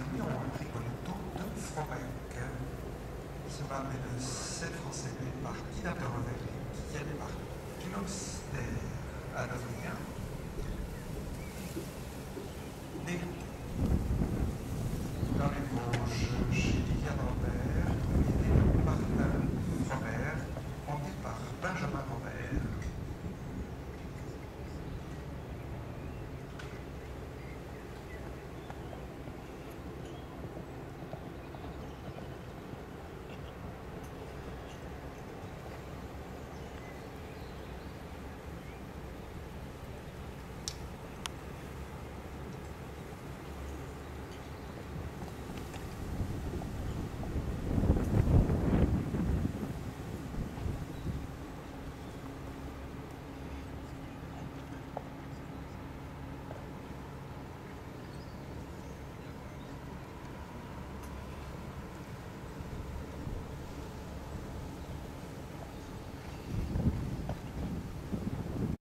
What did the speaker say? Saluons Rigoletto de Fromecs. Sera médecin français par Guy de Revelli, qui est par Dinos de Adonia.